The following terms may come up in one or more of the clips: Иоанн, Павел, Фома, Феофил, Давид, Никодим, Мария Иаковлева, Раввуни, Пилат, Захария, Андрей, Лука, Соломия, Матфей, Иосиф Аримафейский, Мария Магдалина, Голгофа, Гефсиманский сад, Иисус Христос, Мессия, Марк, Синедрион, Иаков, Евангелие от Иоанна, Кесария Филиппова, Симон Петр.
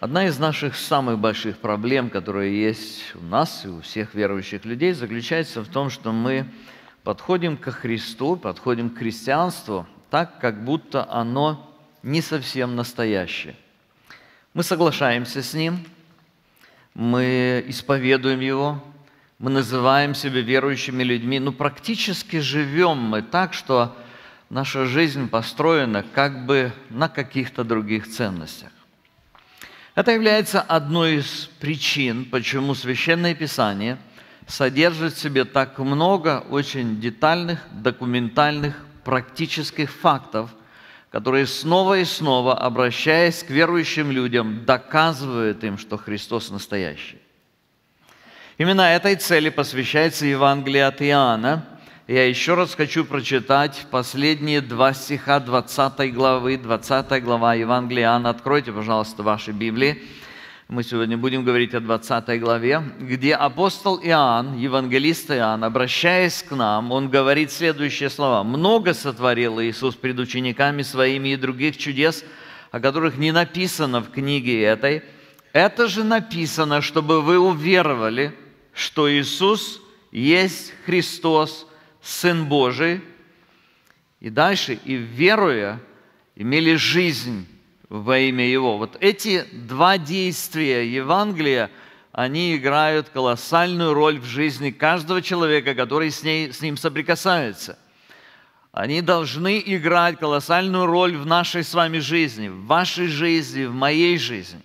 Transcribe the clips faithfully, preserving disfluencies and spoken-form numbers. Одна из наших самых больших проблем, которые есть у нас и у всех верующих людей, заключается в том, что мы подходим ко Христу, подходим к христианству так, как будто оно не совсем настоящее. Мы соглашаемся с Ним, мы исповедуем Его, мы называем себя верующими людьми, но практически живем мы так, что наша жизнь построена как бы на каких-то других ценностях. Это является одной из причин, почему Священное Писание содержит в себе так много очень детальных, документальных, практических фактов, которые снова и снова, обращаясь к верующим людям, доказывают им, что Христос настоящий. Именно этой цели посвящается Евангелие от Иоанна. Я еще раз хочу прочитать последние два стиха двадцатой главы, двадцатая глава Евангелия Иоанна. Откройте, пожалуйста, ваши Библии. Мы сегодня будем говорить о двадцатой главе, где апостол Иоанн, евангелист Иоанн, обращаясь к нам, он говорит следующие слова. «Много сотворил Иисус пред учениками Своими и других чудес, о которых не написано в книге этой. Это же написано, чтобы вы уверовали, что Иисус есть Христос, Сын Божий». И дальше, и веруя, имели жизнь во имя Его. Вот эти два действия Евангелия, они играют колоссальную роль в жизни каждого человека, который с, ней, с ним соприкасается. Они должны играть колоссальную роль в нашей с вами жизни, в вашей жизни, в моей жизни.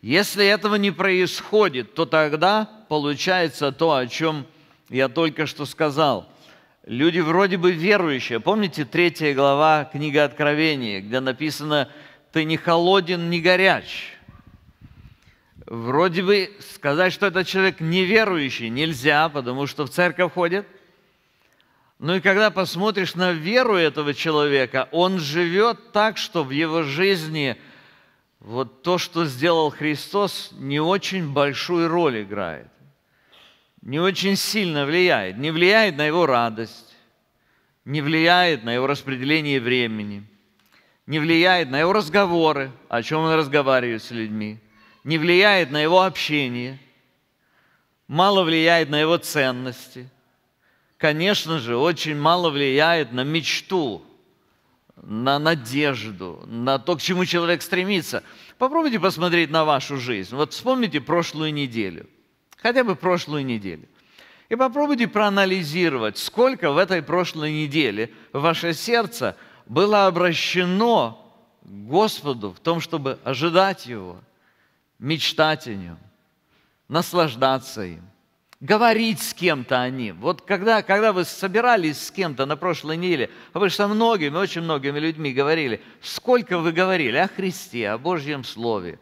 Если этого не происходит, то тогда получается то, о чем я только что сказал. Люди вроде бы верующие. Помните третья глава книги Откровения, где написано «Ты не холоден, не горяч». Вроде бы сказать, что этот человек неверующий, нельзя, потому что в церковь ходит. Ну и когда посмотришь на веру этого человека, он живет так, что в его жизни вот то, что сделал Христос, не очень большую роль играет. Не очень сильно влияет, не влияет на его радость, не влияет на его распределение времени, не влияет на его разговоры, о чем он разговаривает с людьми, не влияет на его общение, мало влияет на его ценности, конечно же, очень мало влияет на мечту, на надежду, на то, к чему человек стремится. Попробуйте посмотреть на вашу жизнь. Вот вспомните прошлую неделю. Хотя бы прошлую неделю. И попробуйте проанализировать, сколько в этой прошлой неделе ваше сердце было обращено к Господу в том, чтобы ожидать Его, мечтать о Нем, наслаждаться им, говорить с кем-то о Нем. Вот когда, когда вы собирались с кем-то на прошлой неделе, а вы же со многими, очень многими людьми говорили, сколько вы говорили о Христе, о Божьем Слове,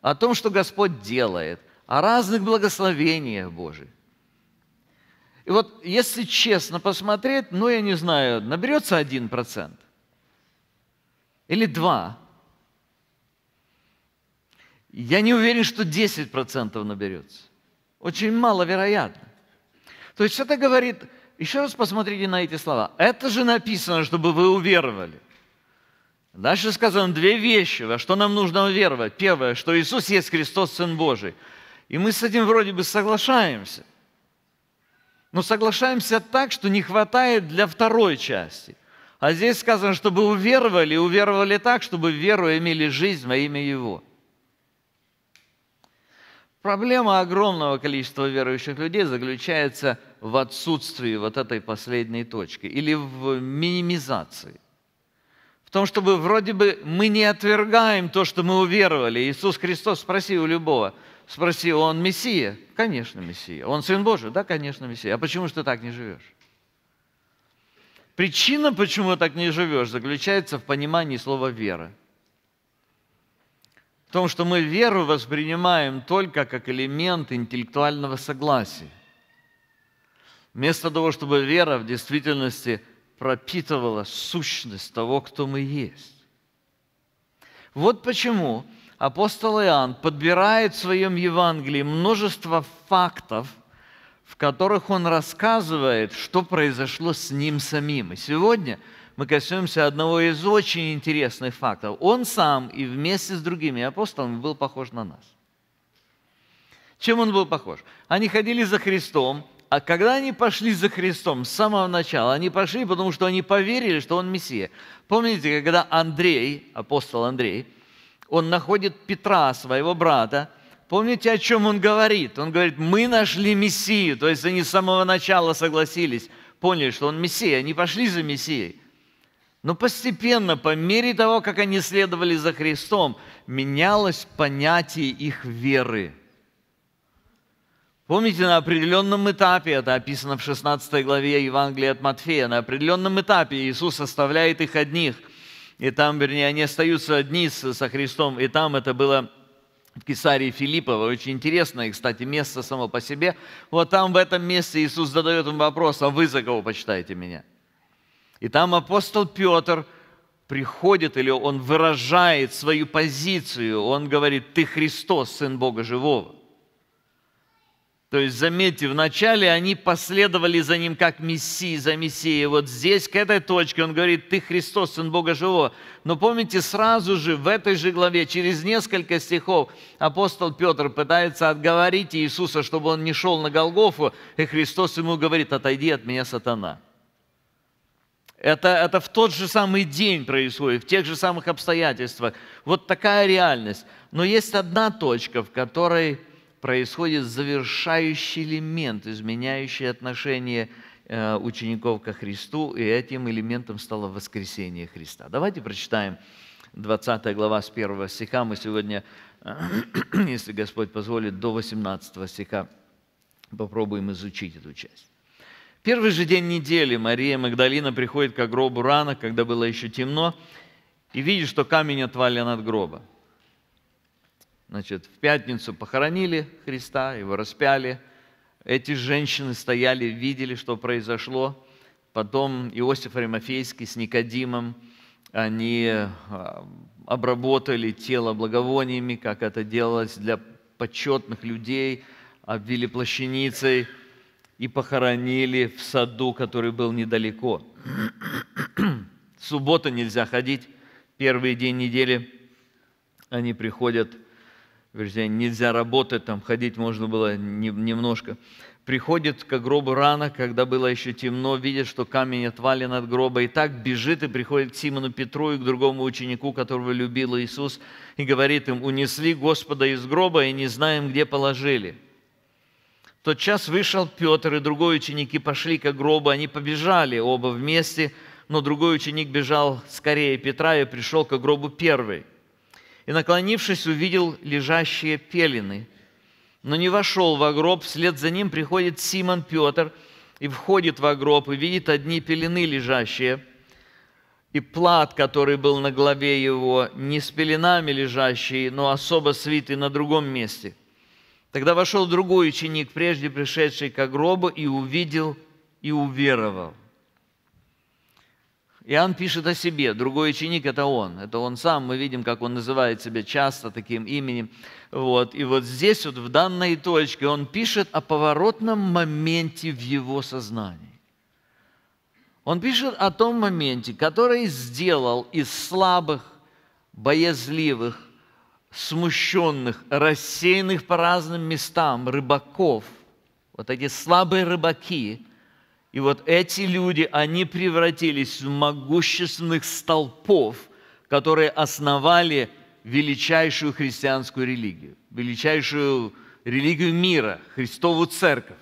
о том, что Господь делает, о разных благословениях Божьих. И вот, если честно посмотреть, ну, я не знаю, наберется один процент или два процента. Я не уверен, что десять процентов наберется. Очень маловероятно. То есть это говорит, еще раз посмотрите на эти слова. Это же написано, чтобы вы уверовали. Дальше сказано две вещи, во что нам нужно уверовать. Первое, что Иисус есть Христос, Сын Божий. И мы с этим вроде бы соглашаемся. Но соглашаемся так, что не хватает для второй части. А здесь сказано, чтобы уверовали, уверовали так, чтобы веру имели жизнь во имя Его. Проблема огромного количества верующих людей заключается в отсутствии вот этой последней точки или в минимизации. В том, чтобы вроде бы мы не отвергаем то, что мы уверовали. Иисус Христос, спроси у любого, спроси, он Мессия? Конечно, Мессия. Он Сын Божий? Да, конечно, Мессия. А почему же ты так не живешь? Причина, почему так не живешь, заключается в понимании слова «вера». В том, что мы веру воспринимаем только как элемент интеллектуального согласия. Вместо того, чтобы вера в действительности пропитывала сущность того, кто мы есть. Вот почему апостол Иоанн подбирает в своем Евангелии множество фактов, в которых он рассказывает, что произошло с ним самим. И сегодня мы коснемся одного из очень интересных фактов. Он сам и вместе с другими апостолами был похож на нас. Чем он был похож? Они ходили за Христом, а когда они пошли за Христом с самого начала, они пошли, потому что они поверили, что он Мессия. Помните, когда Андрей, апостол Андрей, он находит Петра, своего брата, помните, о чем он говорит? Он говорит, мы нашли Мессию. То есть они с самого начала согласились, поняли, что он Мессия, они пошли за Мессией. Но постепенно, по мере того, как они следовали за Христом, менялось понятие их веры. Помните, на определенном этапе, это описано в шестнадцатой главе Евангелия от Матфея, на определенном этапе Иисус оставляет их одних, и там, вернее, они остаются одни со Христом, и там это было в Кесарии Филиппова, очень интересное, кстати, место само по себе. Вот там, в этом месте, Иисус задает им вопрос, а вы за кого почитаете меня? И там апостол Петр приходит, или он выражает свою позицию, он говорит, ты Христос, Сын Бога Живого. То есть, заметьте, вначале они последовали за Ним как Мессии, за Мессией. Вот здесь, к этой точке, Он говорит, «Ты Христос, Сын Бога Живого». Но помните, сразу же, в этой же главе, через несколько стихов, апостол Петр пытается отговорить Иисуса, чтобы Он не шел на Голгофу, и Христос Ему говорит, «Отойди от Меня, сатана». Это, это в тот же самый день происходит, в тех же самых обстоятельствах. Вот такая реальность. Но есть одна точка, в которой происходит завершающий элемент, изменяющий отношение учеников ко Христу, и этим элементом стало воскресение Христа. Давайте прочитаем двадцатая глава с первого стиха. Мы сегодня, если Господь позволит, до восемнадцатого стиха попробуем изучить эту часть. Первый же день недели Мария Магдалина приходит к гробу рано, когда было еще темно, и видит, что камень отвален от гроба. Значит, в пятницу похоронили Христа, Его распяли. Эти женщины стояли, видели, что произошло. Потом Иосиф Аримафейский с Никодимом, они обработали тело благовониями, как это делалось для почетных людей, обвили плащаницей и похоронили в саду, который был недалеко. Суббота нельзя ходить, первый день недели они приходят. Нельзя работать, там ходить можно было немножко. Приходит к гробу рано, когда было еще темно, видит, что камень отвален от гроба. И так бежит и приходит к Симону Петру и к другому ученику, которого любил Иисус, и говорит им, «Унесли Господа из гроба, и не знаем, где положили». В тот час вышел Петр, и другой ученики пошли к гробу, они побежали оба вместе, но другой ученик бежал скорее Петра и пришел к гробу первый. И, наклонившись, увидел лежащие пелены, но не вошел во гроб. Вслед за ним приходит Симон Петр и входит во гроб, и видит одни пелены лежащие, и плат, который был на голове его, не с пеленами лежащий, но особо свитый на другом месте. Тогда вошел другой ученик, прежде пришедший к гробу, и увидел, и уверовал. Иоанн пишет о себе, другой ученик – это он, это он сам, мы видим, как он называет себя часто таким именем. Вот. И вот здесь, вот в данной точке, он пишет о поворотном моменте в его сознании. Он пишет о том моменте, который сделал из слабых, боязливых, смущенных, рассеянных по разным местам рыбаков, вот эти слабые рыбаки. И вот эти люди, они превратились в могущественных столпов, которые основали величайшую христианскую религию, величайшую религию мира, Христову Церковь.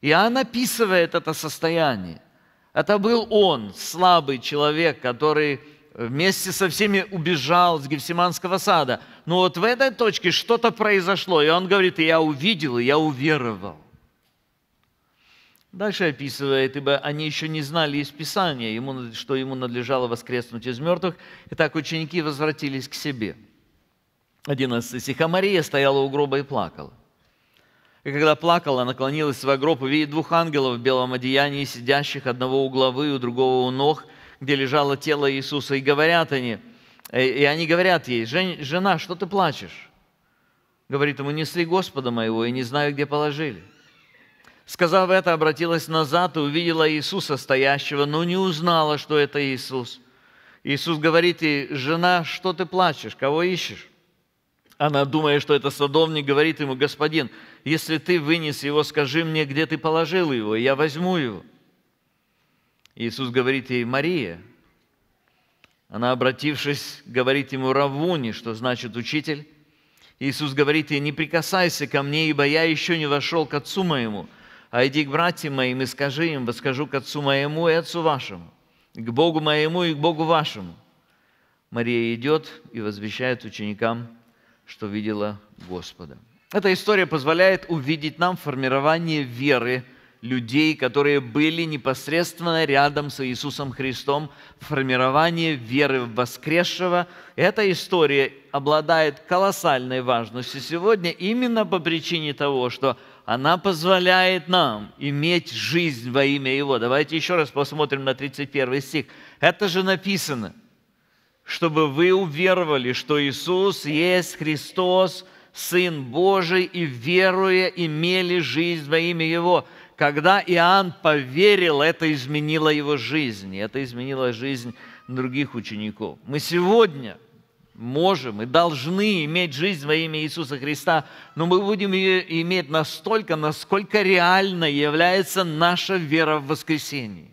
Иоанн описывает это состояние. Это был он, слабый человек, который вместе со всеми убежал с Гефсиманского сада. Но вот в этой точке что-то произошло, и он говорит, «Я увидел, и я уверовал». Дальше описывает, ибо они еще не знали из Писания, ему, что ему надлежало воскреснуть из мертвых. Итак, ученики возвратились к себе. одиннадцатый стих. А Мария стояла у гроба и плакала. И когда плакала, наклонилась во гроб, увидит двух ангелов в белом одеянии, сидящих одного у главы, у другого у ног, где лежало тело Иисуса. И говорят они, и они говорят ей, «Жена, что ты плачешь?» Говорит ему: «Несли Господа моего, и не знаю, где положили». Сказав это, обратилась назад и увидела Иисуса стоящего, но не узнала, что это Иисус. Иисус говорит ей: «Жена, что ты плачешь? Кого ищешь?» Она, думая, что это садовник, говорит ему: «Господин, если ты вынес его, скажи мне, где ты положил его, и я возьму его». Иисус говорит ей: «Мария». Она, обратившись, говорит ему: «Раввуни», что значит «учитель». Иисус говорит ей: «Не прикасайся ко мне, ибо я еще не вошел к отцу моему, а иди к братьям моим и скажи им: восхожу к отцу моему и отцу вашему, к Богу моему и к Богу вашему». Мария идет и возвещает ученикам, что видела Господа. Эта история позволяет увидеть нам формирование веры людей, которые были непосредственно рядом с Иисусом Христом, формирование веры в воскресшего. Эта история обладает колоссальной важностью сегодня именно по причине того, что она позволяет нам иметь жизнь во имя Его. Давайте еще раз посмотрим на тридцать первый стих. Это же написано: чтобы вы уверовали, что Иисус есть Христос, Сын Божий, и веруя имели жизнь во имя Его. Когда Иоанн поверил, это изменило его жизнь, это изменило жизнь других учеников. Мы сегодня можем и должны иметь жизнь во имя Иисуса Христа, но мы будем ее иметь настолько, насколько реально является наша вера в воскресение.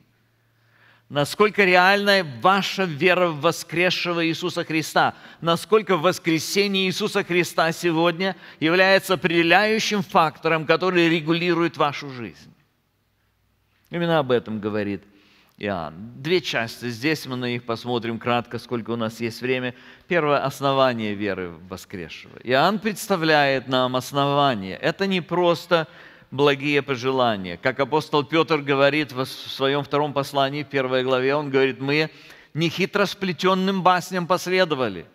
Насколько реальна ваша вера в воскресшего Иисуса Христа, насколько воскресение Иисуса Христа сегодня является определяющим фактором, который регулирует вашу жизнь. Именно об этом говорит Иоанн. Две части, здесь мы на них посмотрим кратко, сколько у нас есть время. Первое – основание веры в воскресшего. Иоанн представляет нам основание. Это не просто благие пожелания. Как апостол Петр говорит в своем втором послании, в первой главе, он говорит: мы не хитросплетенным басням последовали,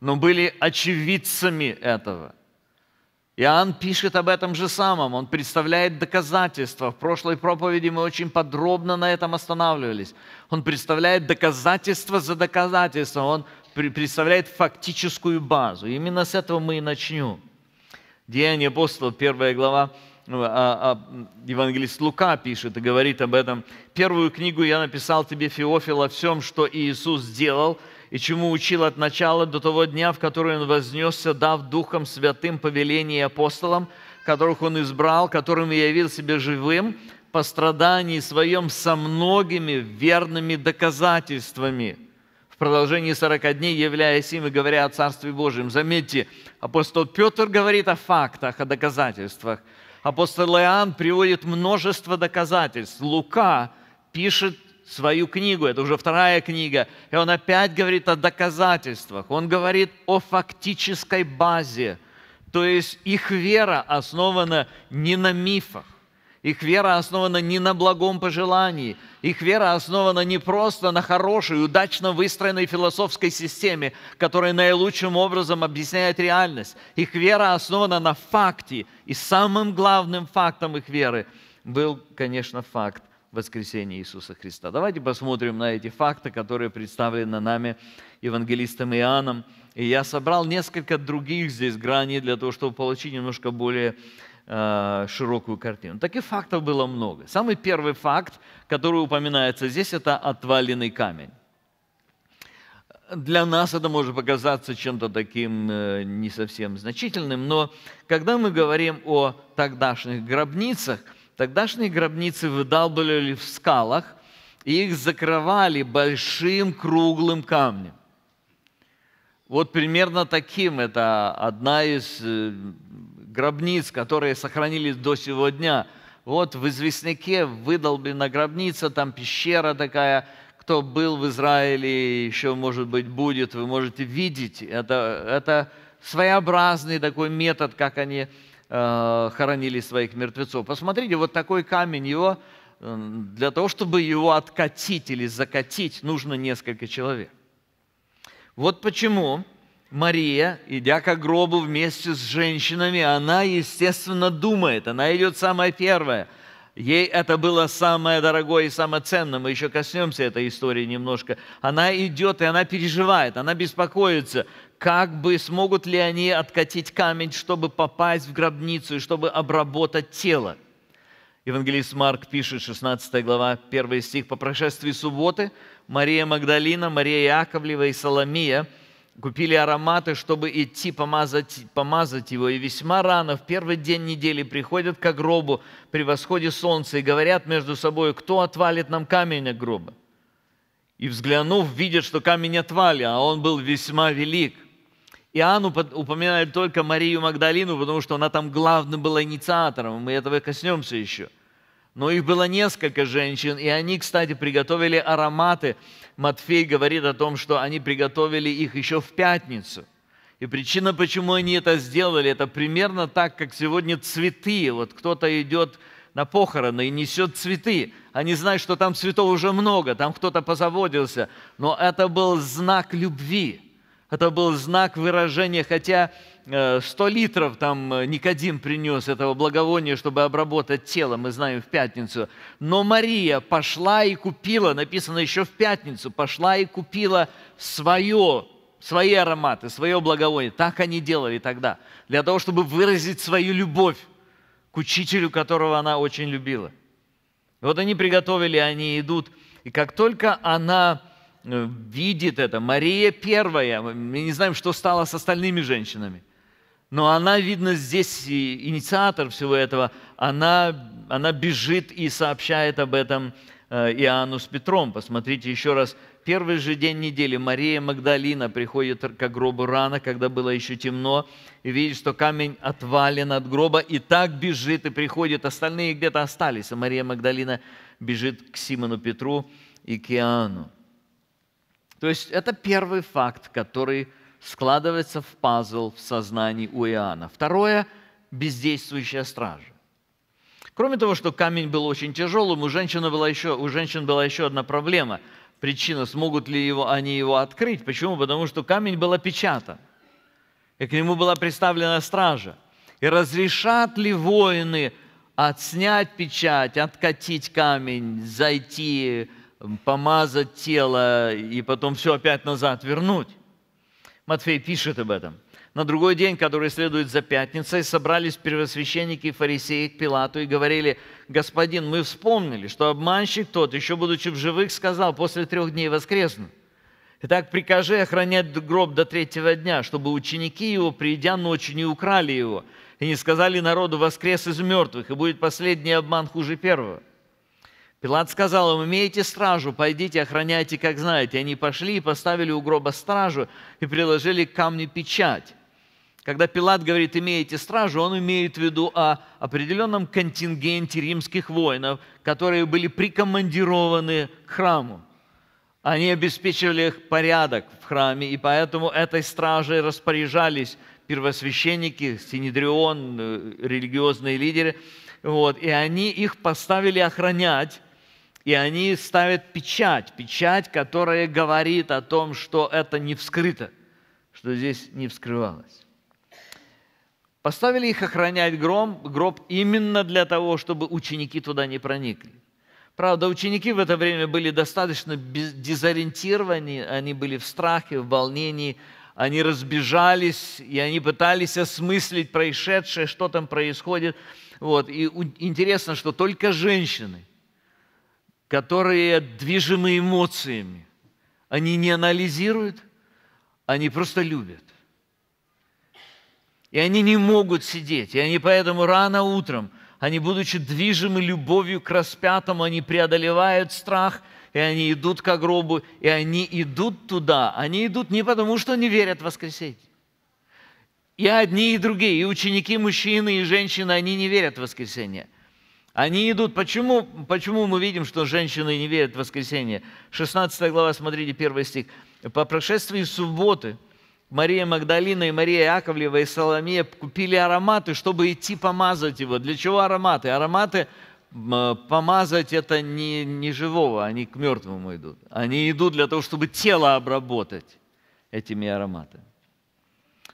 но были очевидцами этого. Иоанн пишет об этом же самом, он представляет доказательства. В прошлой проповеди мы очень подробно на этом останавливались. Он представляет доказательства за доказательства, он представляет фактическую базу. Именно с этого мы и начнем. Деяния апостолов, первая глава, евангелист Лука пишет и говорит об этом. «Первую книгу я написал тебе, Феофил, о всем, что Иисус сделал и чему учил от начала до того дня, в который Он вознесся, дав Духом Святым повеление апостолам, которых Он избрал, которым явил Себя живым, по страдании Своем со многими верными доказательствами, в продолжении сорока дней, являясь им и говоря о Царстве Божьем». Заметьте, апостол Петр говорит о фактах, о доказательствах. Апостол Иоанн приводит множество доказательств. Лука пишет свою книгу, это уже вторая книга, и он опять говорит о доказательствах. Он говорит о фактической базе, то есть их вера основана не на мифах, их вера основана не на благом пожелании, их вера основана не просто на хорошей, удачно выстроенной философской системе, которая наилучшим образом объясняет реальность. Их вера основана на факте, и самым главным фактом их веры был, конечно, факт воскресения Иисуса Христа. Давайте посмотрим на эти факты, которые представлены нами, евангелистом Иоанном. И я собрал несколько других здесь граней для того, чтобы получить немножко более широкую картину. Таких фактов было много. Самый первый факт, который упоминается здесь, это отваленный камень. Для нас это может показаться чем-то таким не совсем значительным, но когда мы говорим о тогдашних гробницах, тогдашние гробницы выдалбливали в скалах, и их закрывали большим круглым камнем. Вот примерно таким, это одна из гробниц, которые сохранились до сегодня. Вот в известняке выдолблена гробница, там пещера такая. Кто был в Израиле, еще, может быть, будет, вы можете видеть. Это, это своеобразный такой метод, как они э, хоронили своих мертвецов. Посмотрите, вот такой камень, его, для того, чтобы его откатить или закатить, нужно несколько человек. Вот почему Мария, идя к гробу вместе с женщинами, она, естественно, думает, она идет самая первая. Ей это было самое дорогое и самое ценное, мы еще коснемся этой истории немножко. Она идет, и она переживает, она беспокоится, как бы смогут ли они откатить камень, чтобы попасть в гробницу и чтобы обработать тело. Евангелист Марк пишет, шестнадцатая глава, первый стих. «По прошествии субботы Мария Магдалина, Мария Иаковлева и Соломия купили ароматы, чтобы идти помазать, помазать его. И весьма рано, в первый день недели, приходят к гробу при восходе солнца и говорят между собой, кто отвалит нам камень от гроба. И, взглянув, видят, что камень отвали, а он был весьма велик». Иоанн упоминает только Марию Магдалину, потому что она там главным была инициатором, мы этого коснемся еще. Но их было несколько женщин, и они, кстати, приготовили ароматы. Матфей говорит о том, что они приготовили их еще в пятницу. И причина, почему они это сделали, это примерно так, как сегодня цветы. Вот кто-то идет на похороны и несет цветы. Они знают, что там цветов уже много, там кто-то позаботился. Но это был знак любви. Это был знак выражения, хотя сто литров там Никодим принес этого благовония, чтобы обработать тело, мы знаем, в пятницу. Но Мария пошла и купила, написано еще в пятницу, пошла и купила свое, свои ароматы, свое благовоние. Так они делали тогда, для того, чтобы выразить свою любовь к учителю, которого она очень любила. Вот они приготовили, они идут, и как только она... видит это. Мария первая. Мы не знаем, что стало с остальными женщинами. Но она, видно, здесь и инициатор всего этого. Она, она бежит и сообщает об этом Иоанну с Петром. Посмотрите еще раз. Первый же день недели Мария Магдалина приходит к гробу рано, когда было еще темно, и видит, что камень отвален от гроба, и так бежит и приходит. Остальные где-то остались. А Мария Магдалина бежит к Симону Петру и к Иоанну. То есть это первый факт, который складывается в пазл в сознании у Иоанна. Второе – бездействующая стража. Кроме того, что камень был очень тяжелым, у женщин была еще, у женщин была еще одна проблема. Причина, смогут ли его, они его открыть. Почему? Потому что камень был опечатан, и к нему была приставлена стража. И разрешат ли воины отснять печать, откатить камень, зайти... помазать тело и потом все опять назад вернуть. Матфей пишет об этом. «На другой день, который следует за пятницей, собрались первосвященники и фарисеи к Пилату и говорили, «Господин, мы вспомнили, что обманщик тот, еще будучи в живых, сказал, после трех дней воскресну. Итак, прикажи охранять гроб до третьего дня, чтобы ученики его, придя ночью, не украли его и не сказали народу, воскрес из мертвых, и будет последний обман хуже первого». Пилат сказал им, «Имейте стражу, пойдите, охраняйте, как знаете». Они пошли и поставили у гроба стражу и приложили к камню печать. Когда Пилат говорит «имейте стражу», он имеет в виду о определенном контингенте римских воинов, которые были прикомандированы к храму. Они обеспечивали порядок в храме, и поэтому этой стражей распоряжались первосвященники, синедрион, религиозные лидеры. Вот, и они их поставили охранять, и они ставят печать, печать, которая говорит о том, что это не вскрыто, что здесь не вскрывалось. Поставили их охранять гроб, гроб именно для того, чтобы ученики туда не проникли. Правда, ученики в это время были достаточно дезориентированы, они были в страхе, в волнении, они разбежались, и они пытались осмыслить происшедшее, что там происходит. Вот. И интересно, что только женщины, которые движимы эмоциями, они не анализируют, они просто любят. И они не могут сидеть, и они поэтому рано утром, они, будучи движимы любовью к распятому, они преодолевают страх, и они идут к гробу, и они идут туда. Они идут не потому, что не верят в воскресенье. И одни, и другие, и ученики, мужчины, и женщины, они не верят в воскресенье. Они идут. Почему, почему мы видим, что женщины не верят в воскресенье? шестнадцатая глава, смотрите, первый стих. «По прошествии субботы Мария Магдалина и Мария Иаковлева и Соломия купили ароматы, чтобы идти помазать его». Для чего ароматы? Ароматы помазать – это не, не живого, они к мертвому идут. Они идут для того, чтобы тело обработать этими ароматами.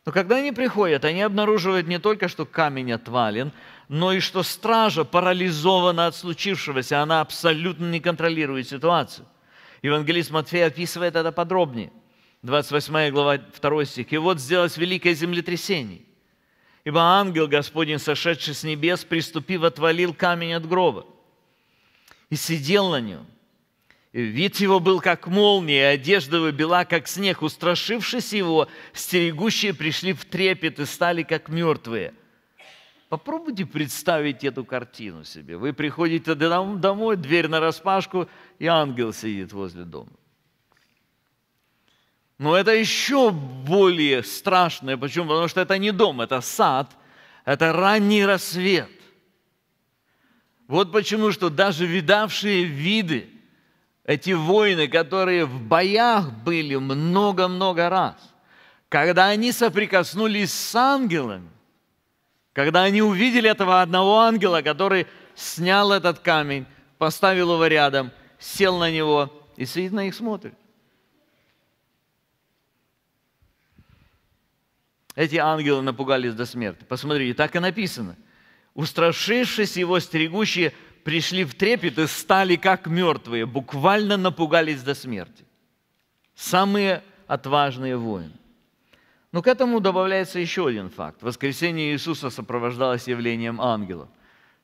Но когда они приходят, они обнаруживают не только, что камень отвален, но и что стража парализована от случившегося, она абсолютно не контролирует ситуацию. Евангелист Матфей описывает это подробнее. двадцать восьмая глава, второй стих. «И вот сделалось великое землетрясение, ибо ангел Господень, сошедший с небес, приступив, отвалил камень от гроба и сидел на нем. И вид его был, как молния, и одежда его бела, как снег. Устрашившись его, стерегущие пришли в трепет и стали, как мертвые». Попробуйте представить эту картину себе. Вы приходите домой, дверь нараспашку, и ангел сидит возле дома. Но это еще более страшное. Почему? Потому что это не дом, это сад, это ранний рассвет. Вот почему, что даже видавшие виды, эти воины, которые в боях были много-много раз, когда они соприкоснулись с ангелами, когда они увидели этого одного ангела, который снял этот камень, поставил его рядом, сел на него и сидит на них смотрит. Эти ангелы напугались до смерти. Посмотрите, так и написано. «Устрашившись его, стерегущие пришли в трепет и стали как мертвые». Буквально напугались до смерти. Самые отважные воины. Но к этому добавляется еще один факт. Воскресение Иисуса сопровождалось явлением ангелов.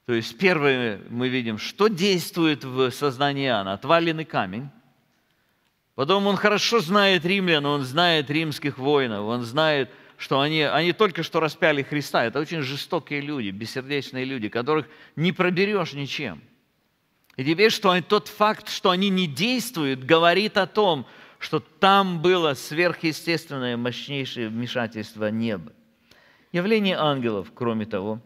То есть, первое мы видим, что действует в сознании Иоанна. Отваленный камень. Потом он хорошо знает римлян, он знает римских воинов, он знает, что они, они только что распяли Христа. Это очень жестокие люди, бессердечные люди, которых не проберешь ничем. И теперь что, тот факт, что они не действуют, говорит о том, что там было сверхъестественное, мощнейшее вмешательство неба. Явление ангелов, кроме того,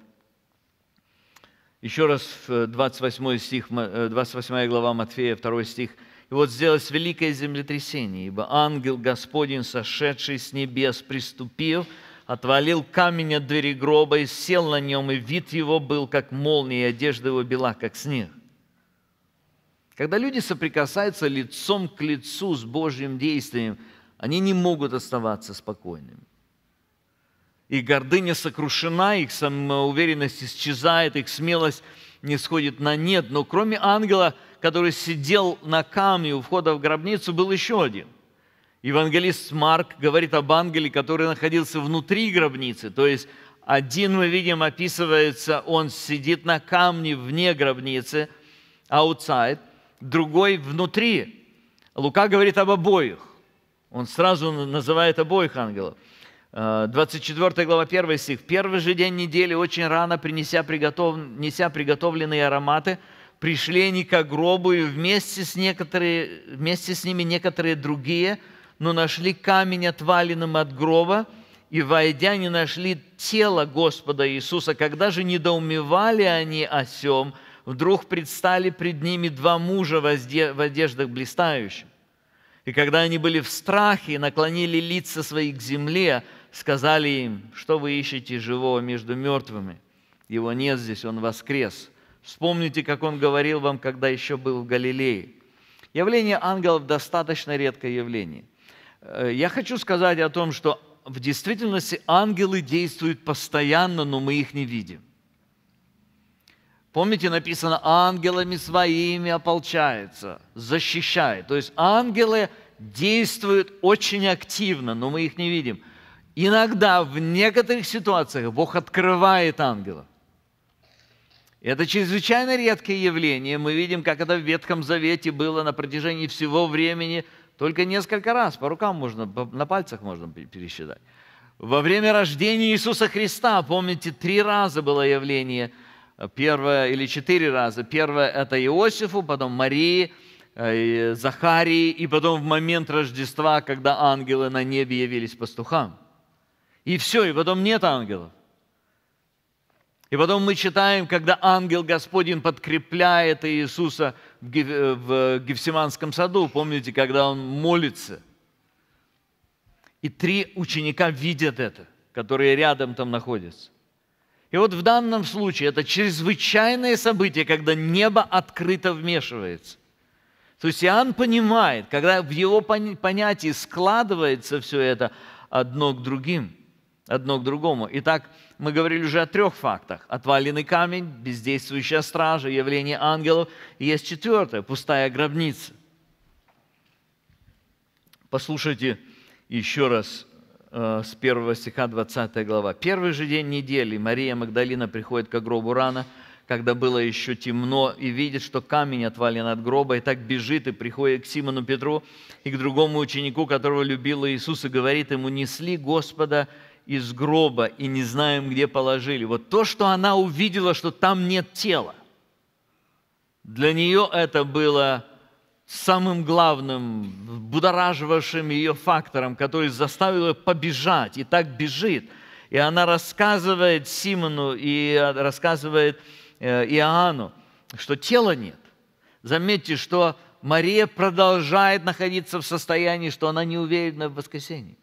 еще раз двадцать восьмой стих, двадцать восьмая глава Матфея, второй стих. «И вот сделалось великое землетрясение, ибо ангел Господень, сошедший с небес, приступив, отвалил камень от двери гроба и сел на нем, и вид его был, как молния, и одежда его бела, как снег». Когда люди соприкасаются лицом к лицу с Божьим действием, они не могут оставаться спокойными. И гордыня сокрушена, их самоуверенность исчезает, их смелость не сходит на нет. Но кроме ангела, который сидел на камне у входа в гробницу, был еще один. Евангелист Марк говорит об ангеле, который находился внутри гробницы. То есть один, мы видим, описывается, он сидит на камне вне гробницы, outside, другой внутри. Лука говорит об обоих. Он сразу называет обоих ангелов. двадцать четвёртая глава, первый стих. «В первый же день недели, очень рано, принеся приготов... неся приготовленные ароматы, пришли они к гробу, и вместе с, некоторые... вместе с ними некоторые другие, но нашли камень, отваленным от гроба, и, войдя, не нашли тело Господа Иисуса. Когда же недоумевали они о сем, вдруг предстали пред ними два мужа в одеждах блистающих. И когда они были в страхе и наклонили лица свои к земле, сказали им: что вы ищете живого между мертвыми? Его нет здесь, он воскрес. Вспомните, как он говорил вам, когда еще был в Галилее». Явление ангелов – достаточно редкое явление. Я хочу сказать о том, что в действительности ангелы действуют постоянно, но мы их не видим. Помните, написано: «Ангелами своими ополчается, защищает». То есть ангелы действуют очень активно, но мы их не видим. Иногда в некоторых ситуациях Бог открывает ангела. Это чрезвычайно редкое явление. Мы видим, как это в Ветхом Завете было на протяжении всего времени. Только несколько раз, по рукам можно, на пальцах можно пересчитать. Во время рождения Иисуса Христа, помните, три раза было явление ангела. Первое или четыре раза. Первое – это Иосифу, потом Марии, Захарии, и потом в момент Рождества, когда ангелы на небе явились пастухам. И все, и потом нет ангелов. И потом мы читаем, когда ангел Господень подкрепляет Иисуса в Гефсиманском саду. Помните, когда он молится? И три ученика видят это, которые рядом там находятся. И вот в данном случае это чрезвычайное событие, когда небо открыто вмешивается. То есть Иоанн понимает, когда в его понятии складывается все это одно к другим, одно к другому. Итак, мы говорили уже о трех фактах. Отваленный камень, бездействующая стража, явление ангелов. И есть четвертое – пустая гробница. Послушайте Еще раз э, с первого стиха двадцатой глава. «Первый же день недели Мария Магдалина приходит к гробу рано, когда было еще темно, и видит, что камень отвален от гроба, и так бежит и приходит к Симону Петру и к другому ученику, которого любил Иисус, и говорит ему: несли Господа из гроба, и не знаем, где положили». Вот то, что она увидела, что там нет тела, для нее это было самым главным, будораживавшим ее фактором, который заставил ее побежать, и так бежит. И она рассказывает Симону и рассказывает Иоанну, что тела нет. Заметьте, что Мария продолжает находиться в состоянии, что она не уверена в воскресении.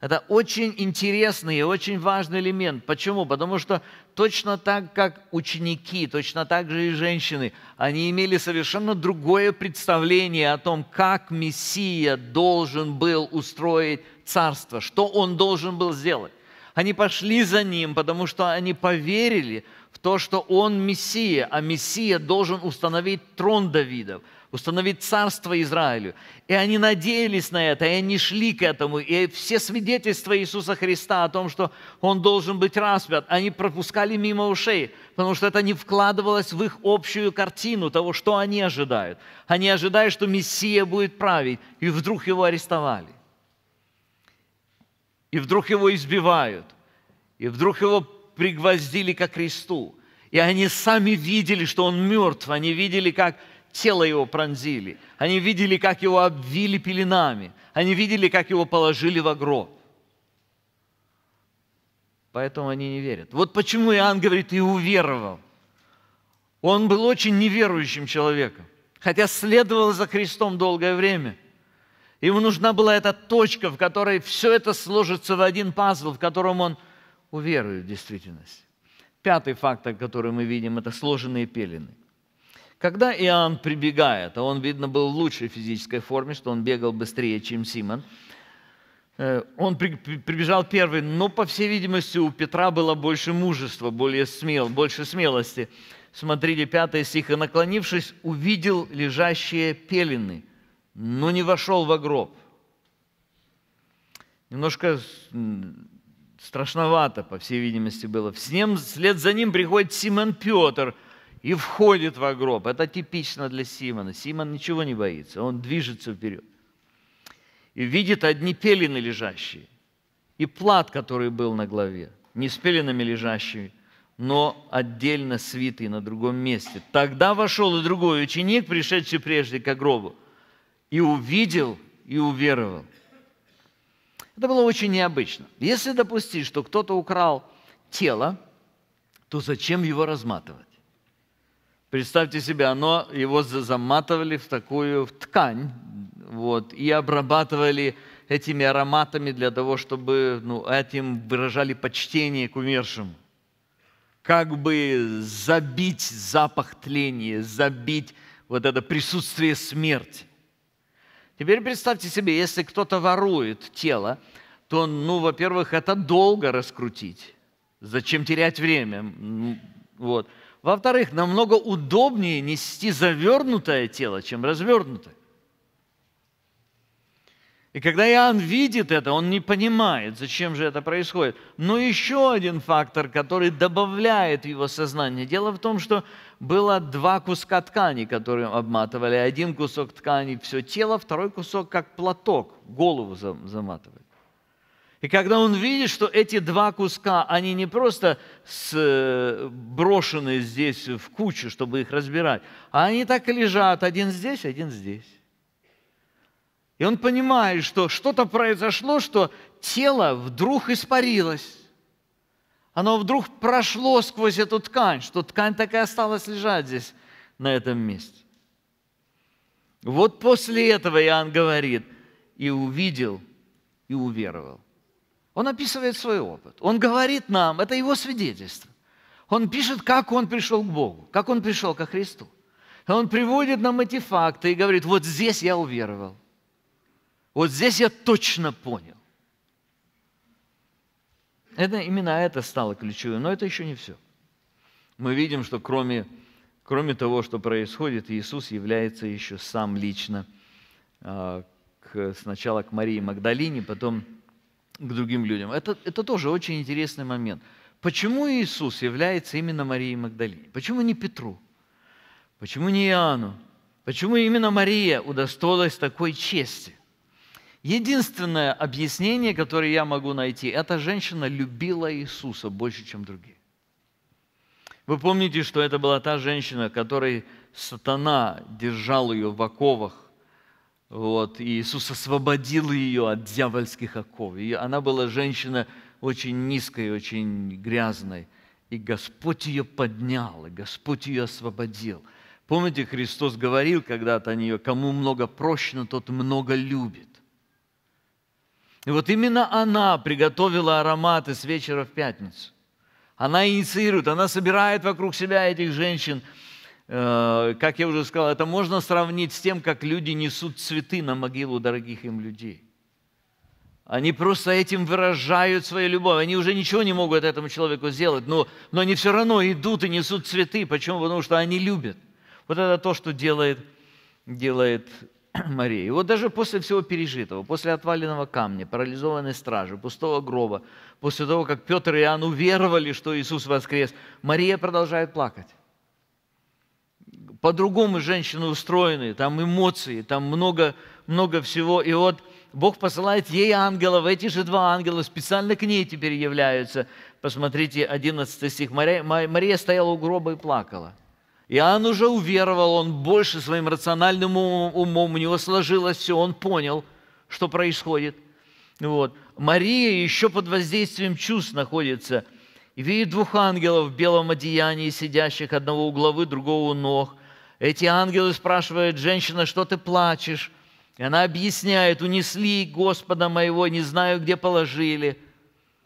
Это очень интересный и очень важный элемент. Почему? Потому что точно так, как ученики, точно так же и женщины, они имели совершенно другое представление о том, как Мессия должен был устроить царство, что он должен был сделать. Они пошли за ним, потому что они поверили в то, что он Мессия, а Мессия должен установить трон Давидов, установить царство Израилю. И они надеялись на это, и они шли к этому. И все свидетельства Иисуса Христа о том, что Он должен быть распят, они пропускали мимо ушей, потому что это не вкладывалось в их общую картину того, что они ожидают. Они ожидают, что Мессия будет править, и вдруг Его арестовали. И вдруг Его избивают, и вдруг Его пригвоздили ко кресту. И они сами видели, что Он мертв, они видели, как тело Его пронзили. Они видели, как Его обвили пеленами. Они видели, как Его положили в гроб. Поэтому они не верят. Вот почему Иоанн говорит: «И уверовал». Он был очень неверующим человеком, хотя следовал за Христом долгое время. Ему нужна была эта точка, в которой все это сложится в один пазл, в котором он уверует в действительность. Пятый фактор, который мы видим, это сложенные пелены. Когда Иоанн прибегает, а он, видно, был в лучшей физической форме, что он бегал быстрее, чем Симон, он прибежал первый, но, по всей видимости, у Петра было больше мужества, более смел, больше смелости. Смотрите, пятый стих. «И, наклонившись, увидел лежащие пелены, но не вошел во гроб». Немножко страшновато, по всей видимости, было. Вслед за ним приходит Симон Петр и входит во гроб. Это типично для Симона. Симон ничего не боится, он движется вперед. И видит одни пелены лежащие, и плат, который был на голове, не с пеленами лежащими, но отдельно свитый на другом месте. Тогда вошел и другой ученик, пришедший прежде ко гробу, и увидел, и уверовал. Это было очень необычно. Если допустить, что кто-то украл тело, то зачем его разматывать? Представьте себе, оно, его заматывали в такую в ткань, вот, и обрабатывали этими ароматами для того, чтобы ну, этим выражали почтение к умершему. Как бы забить запах тления, забить вот это присутствие смерти. Теперь представьте себе, если кто-то ворует тело, то, ну, во-первых, это долго раскрутить. Зачем терять время? Вот. Во-вторых, намного удобнее нести завернутое тело, чем развернутое. И когда Иоанн видит это, он не понимает, зачем же это происходит. Но еще один фактор, который добавляет в его сознание. Дело в том, что было два куска ткани, которые обматывали. Один кусок ткани – все тело, второй кусок, как платок, голову заматывали. И когда он видит, что эти два куска, они не просто брошены здесь в кучу, чтобы их разбирать, а они так и лежат, один здесь, один здесь. И он понимает, что что-то произошло, что тело вдруг испарилось. Оно вдруг прошло сквозь эту ткань, что ткань так и осталась лежать здесь, на этом месте. Вот после этого Иоанн говорит: «И увидел, и уверовал». Он описывает свой опыт. Он говорит нам, это его свидетельство. Он пишет, как он пришел к Богу, как он пришел ко Христу. Он приводит нам эти факты и говорит: вот здесь я уверовал. Вот здесь я точно понял. Это, именно это стало ключевым, но это еще не все. Мы видим, что кроме, кроме того, что происходит, Иисус является еще сам лично к, сначала к Марии Магдалине, потом к другим людям. Это, это тоже очень интересный момент. Почему Иисус является именно Марии Магдалине? Почему не Петру? Почему не Иоанну? Почему именно Мария удостоилась такой чести? Единственное объяснение, которое я могу найти, эта женщина любила Иисуса больше, чем другие. Вы помните, что это была та женщина, которой сатана держал ее в оковах, вот, и Иисус освободил ее от дьявольских оков. И она была женщина очень низкой, очень грязной, и Господь ее поднял, и Господь ее освободил. Помните, Христос говорил когда-то о нее: «Кому много прощено, тот много любит». И вот именно она приготовила ароматы с вечера в пятницу. Она инициирует, она собирает вокруг себя этих женщин. Как я уже сказал, это можно сравнить с тем, как люди несут цветы на могилу дорогих им людей. Они просто этим выражают свою любовь. Они уже ничего не могут этому человеку сделать, но, но они все равно идут и несут цветы. Почему? Потому что они любят. Вот это то, что делает, делает Мария. И вот даже после всего пережитого, после отваленного камня, парализованной стражи, пустого гроба, после того, как Петр и Иоанн уверовали, что Иисус воскрес, Мария продолжает плакать. По-другому женщины устроены, там эмоции, там много, много всего. И вот Бог посылает ей ангелов, эти же два ангела специально к ней теперь являются. Посмотрите, одиннадцатый стих. Мария, Мария стояла у гроба и плакала. Иоанн уже уверовал, он больше своим рациональным умом, у него сложилось все, он понял, что происходит. Вот. Мария еще под воздействием чувств находится и видит двух ангелов в белом одеянии, сидящих одного у головы, другого у ног. Эти ангелы спрашивают: «Женщина, что ты плачешь?» И она объясняет: «Унесли Господа моего, не знаю, где положили».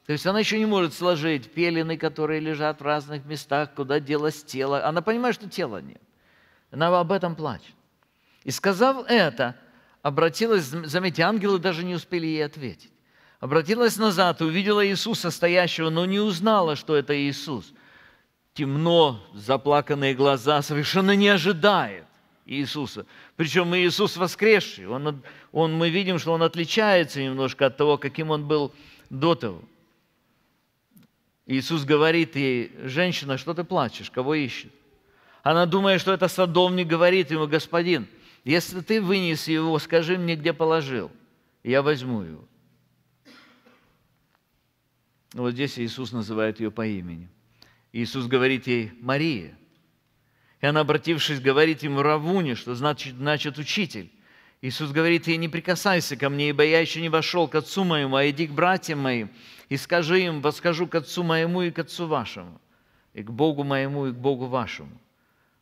То есть она еще не может сложить пелены, которые лежат в разных местах, куда делось тело. Она понимает, что тела нет. Она об этом плачет. И, сказав это, обратилась, заметьте, ангелы даже не успели ей ответить. Обратилась назад, увидела Иисуса стоящего, но не узнала, что это Иисус. Темно, заплаканные глаза, совершенно не ожидает Иисуса. Причем Иисус воскресший. Он, он, мы видим, что он отличается немножко от того, каким он был до того. Иисус говорит ей: «Женщина, что ты плачешь? Кого ищет?» Она думает, что это садовник, говорит ему: «Господин, если ты вынес его, скажи мне, где положил, и я возьму его». Вот здесь Иисус называет ее по имени. Иисус говорит ей: «Мария». И она, обратившись, говорит ему: «Равуни», что значит, значит «учитель». Иисус говорит ей: «Не прикасайся ко мне, ибо я еще не вошел к отцу моему, а иди к братьям моим, и скажи им: восхожу к отцу моему и к отцу вашему, и к Богу моему и к Богу вашему».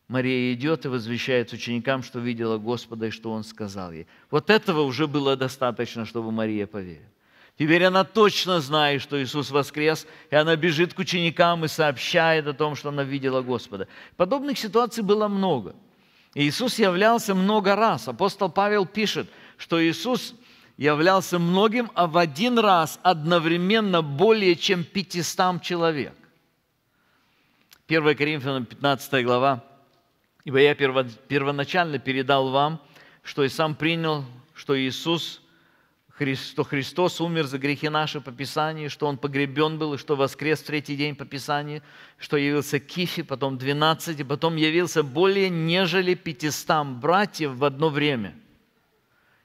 Мария идет и возвещает ученикам, что видела Господа и что Он сказал ей. Вот этого уже было достаточно, чтобы Мария поверила. Теперь она точно знает, что Иисус воскрес, и она бежит к ученикам и сообщает о том, что она видела Господа. Подобных ситуаций было много. Иисус являлся много раз. Апостол Павел пишет, что Иисус являлся многим, а в один раз одновременно более чем пятистам человек. первое Коринфянам пятнадцатая глава. «Ибо я первоначально передал вам, что и сам принял, что Иисус Христос, Христос умер за грехи наши по Писанию, что Он погребен был, и что воскрес в третий день по Писанию, что явился Кифе, потом двенадцати, потом явился более нежели пятистам братьев в одно время,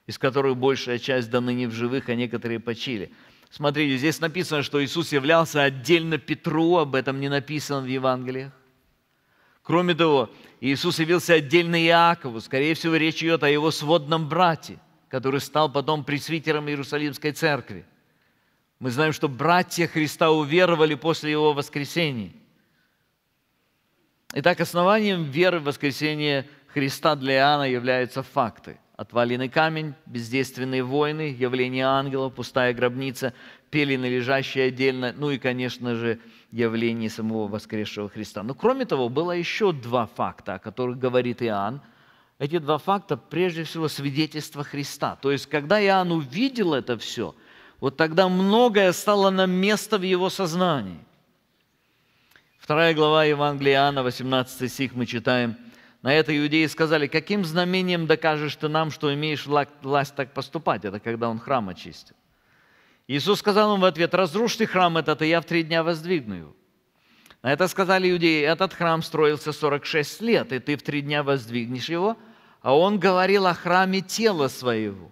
из которых большая часть до ныне в живых, а некоторые почили». Смотрите, здесь написано, что Иисус являлся отдельно Петру, об этом не написано в Евангелиях. Кроме того, Иисус явился отдельно Иакову, скорее всего, речь идет о его сводном брате, который стал потом пресвитером Иерусалимской церкви. Мы знаем, что братья Христа уверовали после Его воскресения. Итак, основанием веры в воскресение Христа для Иоанна являются факты: отваленный камень, бездейственные войны, явление ангела, пустая гробница, пелены, лежащие отдельно, ну и, конечно же, явление самого воскресшего Христа. Но кроме того, было еще два факта, о которых говорит Иоанн. Эти два факта, прежде всего, свидетельство Христа. То есть, когда Иоанн увидел это все, вот тогда многое стало на место в его сознании. Вторая глава Евангелия Иоанна, восемнадцатый стих, мы читаем: На это иудеи сказали: каким знамением докажешь ты нам, что имеешь власть так поступать? Это когда он храм очистил. Иисус сказал им в ответ: разрушьте храм этот, и я в три дня воздвигну его. На это сказали иудеи: этот храм строился сорок шесть лет, и ты в три дня воздвигнешь его. А он говорил о храме тела своего.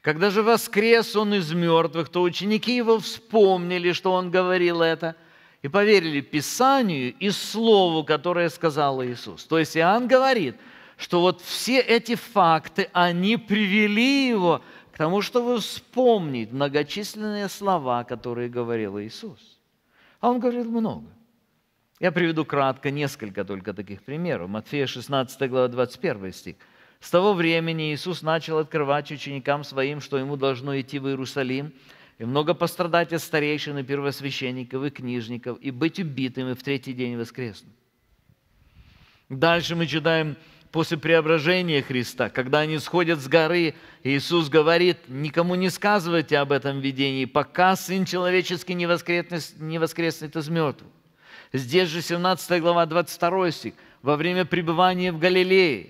Когда же воскрес он из мертвых, то ученики его вспомнили, что он говорил это, и поверили Писанию и Слову, которое сказал Иисус. То есть Иоанн говорит, что вот все эти факты, они привели его к тому, чтобы вспомнить многочисленные слова, которые говорил Иисус. А он говорил много. Я приведу кратко несколько только таких примеров. Матфея шестнадцатая глава, двадцать первый стих. С того времени Иисус начал открывать ученикам своим, что ему должно идти в Иерусалим, и много пострадать от старейшин и первосвященников и книжников, и быть убитым, и в третий день воскреснуть. Дальше мы читаем после преображения Христа, когда они сходят с горы, Иисус говорит: никому не сказывайте об этом видении, пока Сын Человеческий не воскреснет, не воскреснет из мертвых. Здесь же семнадцатая глава, двадцать второй стих, во время пребывания в Галилее,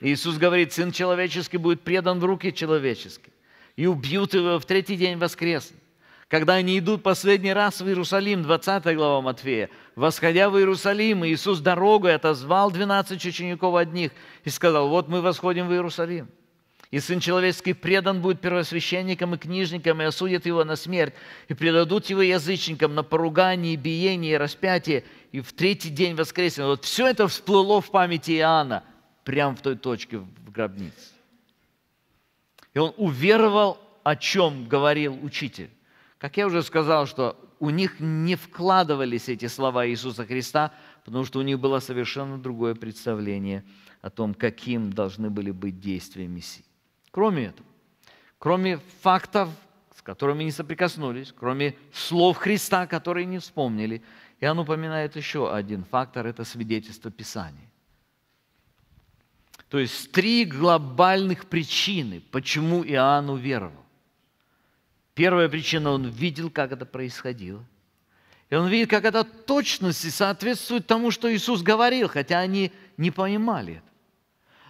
Иисус говорит: Сын Человеческий будет предан в руки человеческие, и убьют его, в третий день воскреснет. Когда они идут последний раз в Иерусалим, двадцатая глава Матфея, восходя в Иерусалим, Иисус дорогой отозвал двенадцать учеников одних и сказал: вот мы восходим в Иерусалим, и Сын Человеческий предан будет первосвященникам и книжникам, и осудят его на смерть, и предадут его язычникам на поругание, биение, распятие, и в третий день воскреснет. Вот все это всплыло в памяти Иоанна, прямо в той точке в гробнице. И он уверовал, о чем говорил учитель. Как я уже сказал, что у них не вкладывались эти слова Иисуса Христа, потому что у них было совершенно другое представление о том, каким должны были быть действия Мессии. Кроме этого, кроме фактов, с которыми не соприкоснулись, кроме слов Христа, которые не вспомнили, Иоанн упоминает еще один фактор – это свидетельство Писания. То есть три глобальных причины, почему Иоанн уверовал. Первая причина – он видел, как это происходило. И он видит, как это точности соответствует тому, что Иисус говорил, хотя они не понимали это.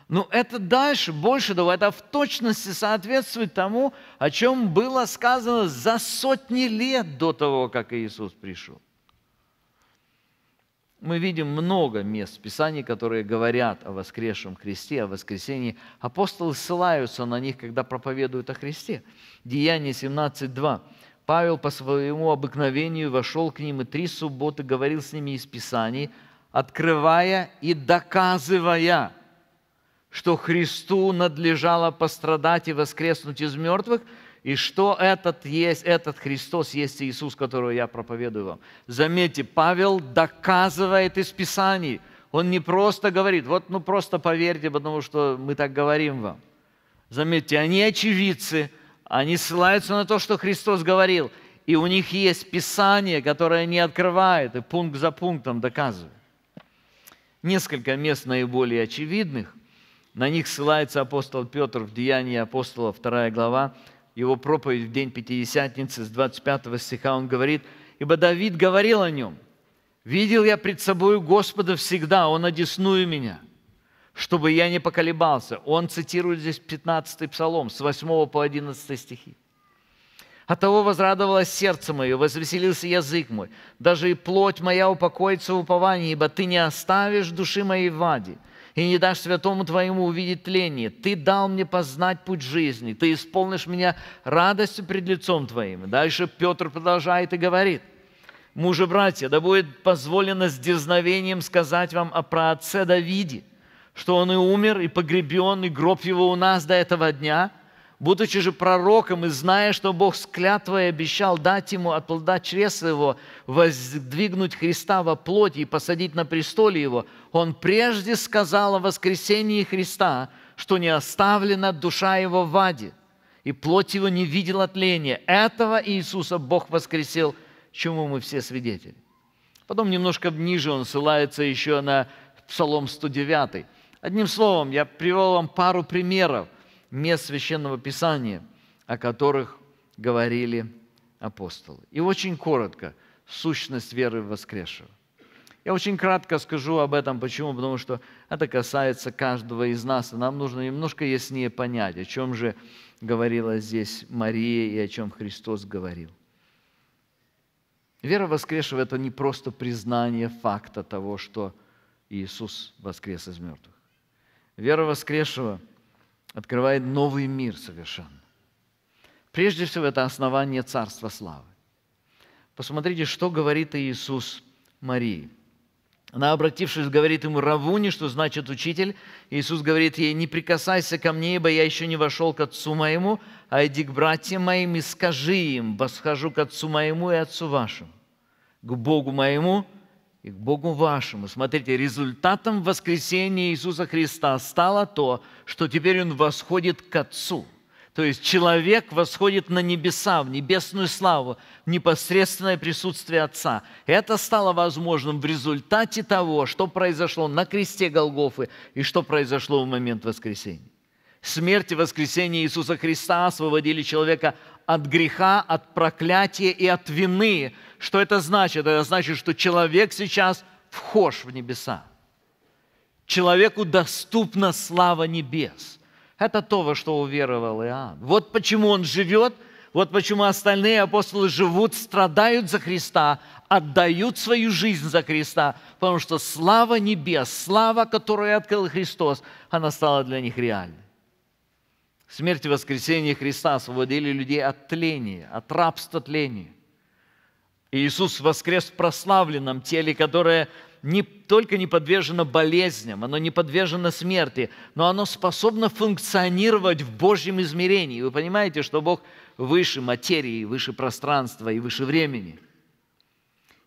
Но это дальше, больше того, это в точности соответствует тому, о чем было сказано за сотни лет до того, как Иисус пришел. Мы видим много мест в Писании, которые говорят о воскресшем Христе, о воскресении. Апостолы ссылаются на них, когда проповедуют о Христе. Деяние семнадцать, два. «Павел по своему обыкновению вошел к ним и три субботы говорил с ними из Писаний, открывая и доказывая, что Христу надлежало пострадать и воскреснуть из мертвых, и что этот, есть, этот Христос есть Иисус, которого я проповедую вам». Заметьте, Павел доказывает из Писаний. Он не просто говорит: вот ну просто поверьте, потому что мы так говорим вам. Заметьте, они очевидцы, они ссылаются на то, что Христос говорил. И у них есть Писание, которое они открывают и пункт за пунктом доказывают. Несколько мест наиболее очевидных. На них ссылается апостол Петр в Деянии апостола, вторая глава. Его проповедь в день Пятидесятницы с двадцать пятого стиха, он говорит: «Ибо Давид говорил о нем: видел я пред собою Господа всегда, Он одесную меня, чтобы я не поколебался». Он цитирует здесь пятнадцатый псалом с восьмого по одиннадцатый стихи. «Оттого возрадовалось сердце мое, возвеселился язык мой, даже и плоть моя упокоится в уповании, ибо ты не оставишь души моей в аде, и не дашь святому Твоему увидеть тление. Ты дал мне познать путь жизни, Ты исполнишь меня радостью пред лицом Твоим». Дальше Петр продолжает и говорит: «Мужи, братья, да будет позволено с дерзновением сказать вам о праотце Давиде, что он и умер, и погребен, и гроб его у нас до этого дня, будучи же пророком и зная, что Бог с клятвой обещал дать ему от плода чреса его, воздвигнуть Христа во плоти и посадить на престоле его, он прежде сказал о воскресении Христа, что не оставлена душа его в аде, и плоть его не видела тления. Этого Иисуса Бог воскресил, чему мы все свидетели». Потом немножко ниже он ссылается еще на Псалом сто девятый. Одним словом, я привел вам пару примеров мест Священного Писания, о которых говорили апостолы. И очень коротко сущность веры в воскресшего. Я очень кратко скажу об этом. Почему? Потому что это касается каждого из нас. И нам нужно немножко яснее понять, о чем же говорила здесь Мария и о чем Христос говорил. Вера воскресшего – это не просто признание факта того, что Иисус воскрес из мертвых. Вера воскресшего открывает новый мир совершенно. Прежде всего, это основание Царства Славы. Посмотрите, что говорит Иисус Марии. Она, обратившись, говорит ему «Равуни», что значит «учитель». Иисус говорит ей «Не прикасайся ко мне, ибо я еще не вошел к отцу моему, а иди к братьям моим и скажи им, восхожу к отцу моему и отцу вашему, к Богу моему и к Богу вашему». Смотрите, результатом воскресения Иисуса Христа стало то, что теперь Он восходит к Отцу. То есть человек восходит на небеса, в небесную славу, в непосредственное присутствие Отца. Это стало возможным в результате того, что произошло на кресте Голгофы и что произошло в момент воскресения. Смерть и воскресение Иисуса Христа освободили человека от греха, от проклятия и от вины. Что это значит? Это значит, что человек сейчас вхож в небеса. Человеку доступна слава небес. Это то, во что уверовал Иоанн. Вот почему он живет, вот почему остальные апостолы живут, страдают за Христа, отдают свою жизнь за Христа, потому что слава небес, слава, которую открыл Христос, она стала для них реальной. Смерть и воскресение Христа освободили людей от тления, от рабства тления. Иисус воскрес в прославленном теле, которое... не только не подвержено болезням, оно не подвержено смерти, но оно способно функционировать в Божьем измерении. Вы понимаете, что Бог выше материи, выше пространства и выше времени.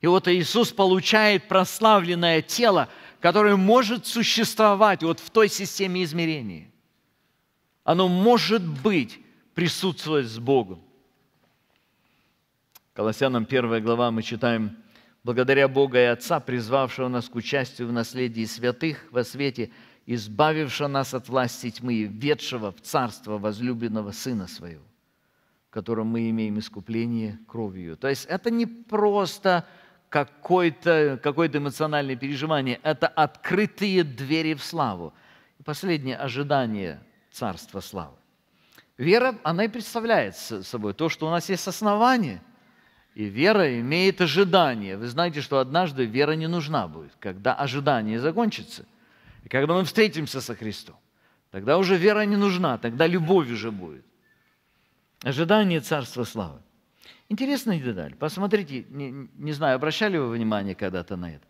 И вот Иисус получает прославленное тело, которое может существовать вот в той системе измерений. Оно может быть, присутствовать с Богом. Колоссянам первая глава мы читаем: «Благодаря Бога и Отца, призвавшего нас к участию в наследии святых во свете, избавившего нас от власти тьмы и ведшего в царство возлюбленного Сына Своего, в котором мы имеем искупление кровью». То есть это не просто какое-то какое-то эмоциональное переживание, это открытые двери в славу. И последнее – ожидание царства славы. Вера, она и представляет собой то, что у нас есть основание. И вера имеет ожидание. Вы знаете, что однажды вера не нужна будет, когда ожидание закончится. И когда мы встретимся со Христом, тогда уже вера не нужна, тогда любовь уже будет. Ожидание Царства Славы. Интересная деталь. Посмотрите, не, не знаю, обращали вы внимание когда-то на это?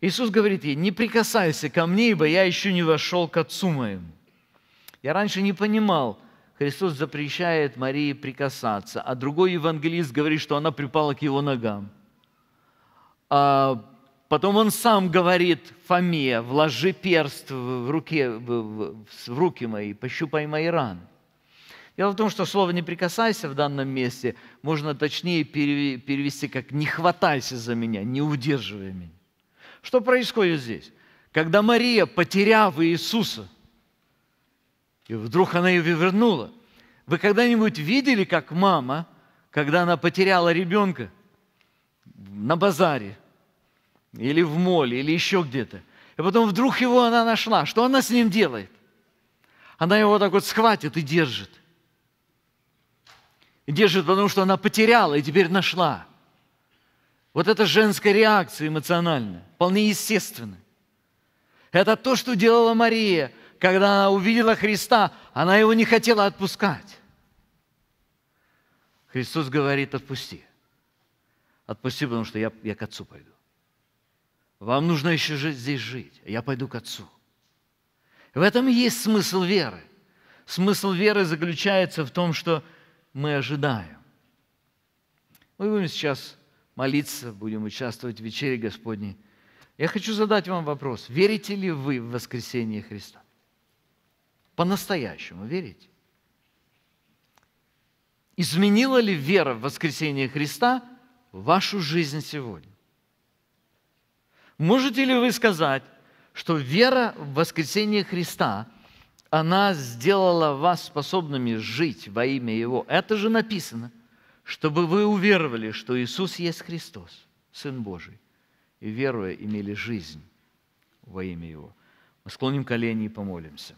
Иисус говорит ей: «Не прикасайся ко мне, ибо я еще не вошел к Отцу моему». Я раньше не понимал, Христос запрещает Марии прикасаться, а другой евангелист говорит, что она припала к его ногам. А потом он сам говорит Фоме: «Вложи перст в, руке, в, в руки мои, пощупай мои раны». Дело в том, что слово «не прикасайся» в данном месте можно точнее перевести как «не хватайся за меня, не удерживай меня». Что происходит здесь? Когда Мария, потеряв Иисуса, и вдруг она ее вернула. Вы когда-нибудь видели, как мама, когда она потеряла ребенка на базаре, или в моле, или еще где-то, и потом вдруг его она нашла? Что она с ним делает? Она его так вот схватит и держит. И держит, потому что она потеряла и теперь нашла. Вот это женская реакция эмоциональная, вполне естественная. Это то, что делала Мария. Когда она увидела Христа, она его не хотела отпускать. Христос говорит: «Отпусти. Отпусти, потому что я, я к Отцу пойду. Вам нужно еще жить, здесь жить, а я пойду к Отцу». В этом и есть смысл веры. Смысл веры заключается в том, что мы ожидаем. Мы будем сейчас молиться, будем участвовать в вечере Господней. Я хочу задать вам вопрос. Верите ли вы в воскресение Христа? По-настоящему верите? Изменила ли вера в воскресение Христа вашу жизнь сегодня? Можете ли вы сказать, что вера в воскресение Христа, она сделала вас способными жить во имя Его? Это же написано, чтобы вы уверовали, что Иисус есть Христос, Сын Божий, и веруя имели жизнь во имя Его. Мы склоним колени и помолимся.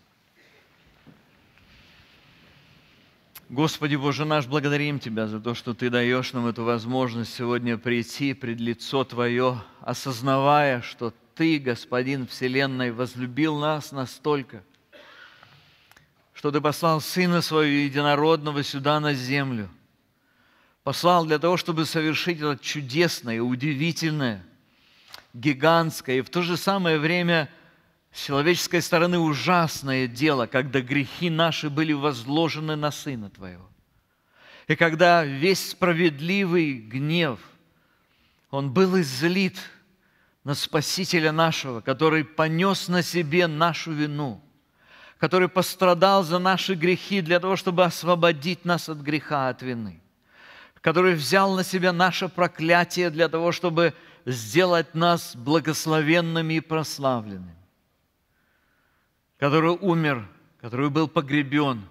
Господи Боже наш, благодарим Тебя за то, что Ты даешь нам эту возможность сегодня прийти пред лицо Твое, осознавая, что Ты, Господин Вселенной, возлюбил нас настолько, что Ты послал Сына Своего Единородного сюда на землю, послал для того, чтобы совершить это чудесное, удивительное, гигантское и в то же самое время с человеческой стороны ужасное дело, когда грехи наши были возложены на Сына Твоего. И когда весь справедливый гнев, он был излит на Спасителя нашего, который понес на себе нашу вину, который пострадал за наши грехи для того, чтобы освободить нас от греха, от вины, который взял на себя наше проклятие для того, чтобы сделать нас благословенными и прославленными, который умер, который был погребен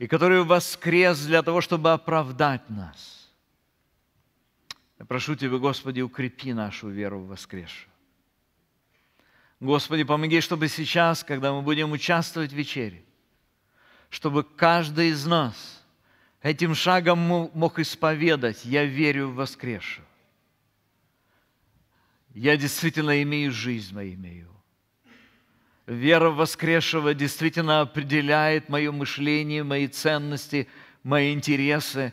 и который воскрес для того, чтобы оправдать нас. Я прошу Тебя, Господи, укрепи нашу веру в воскресшего. Господи, помоги, чтобы сейчас, когда мы будем участвовать в вечере, чтобы каждый из нас этим шагом мог исповедать: «Я верю в воскресшего. Я действительно имею жизнь во имя Его». Вера в воскресшего действительно определяет мое мышление, мои ценности, мои интересы,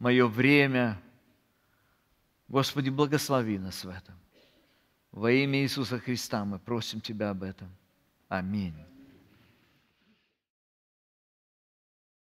мое время. Господи, благослови нас в этом. Во имя Иисуса Христа мы просим Тебя об этом. Аминь.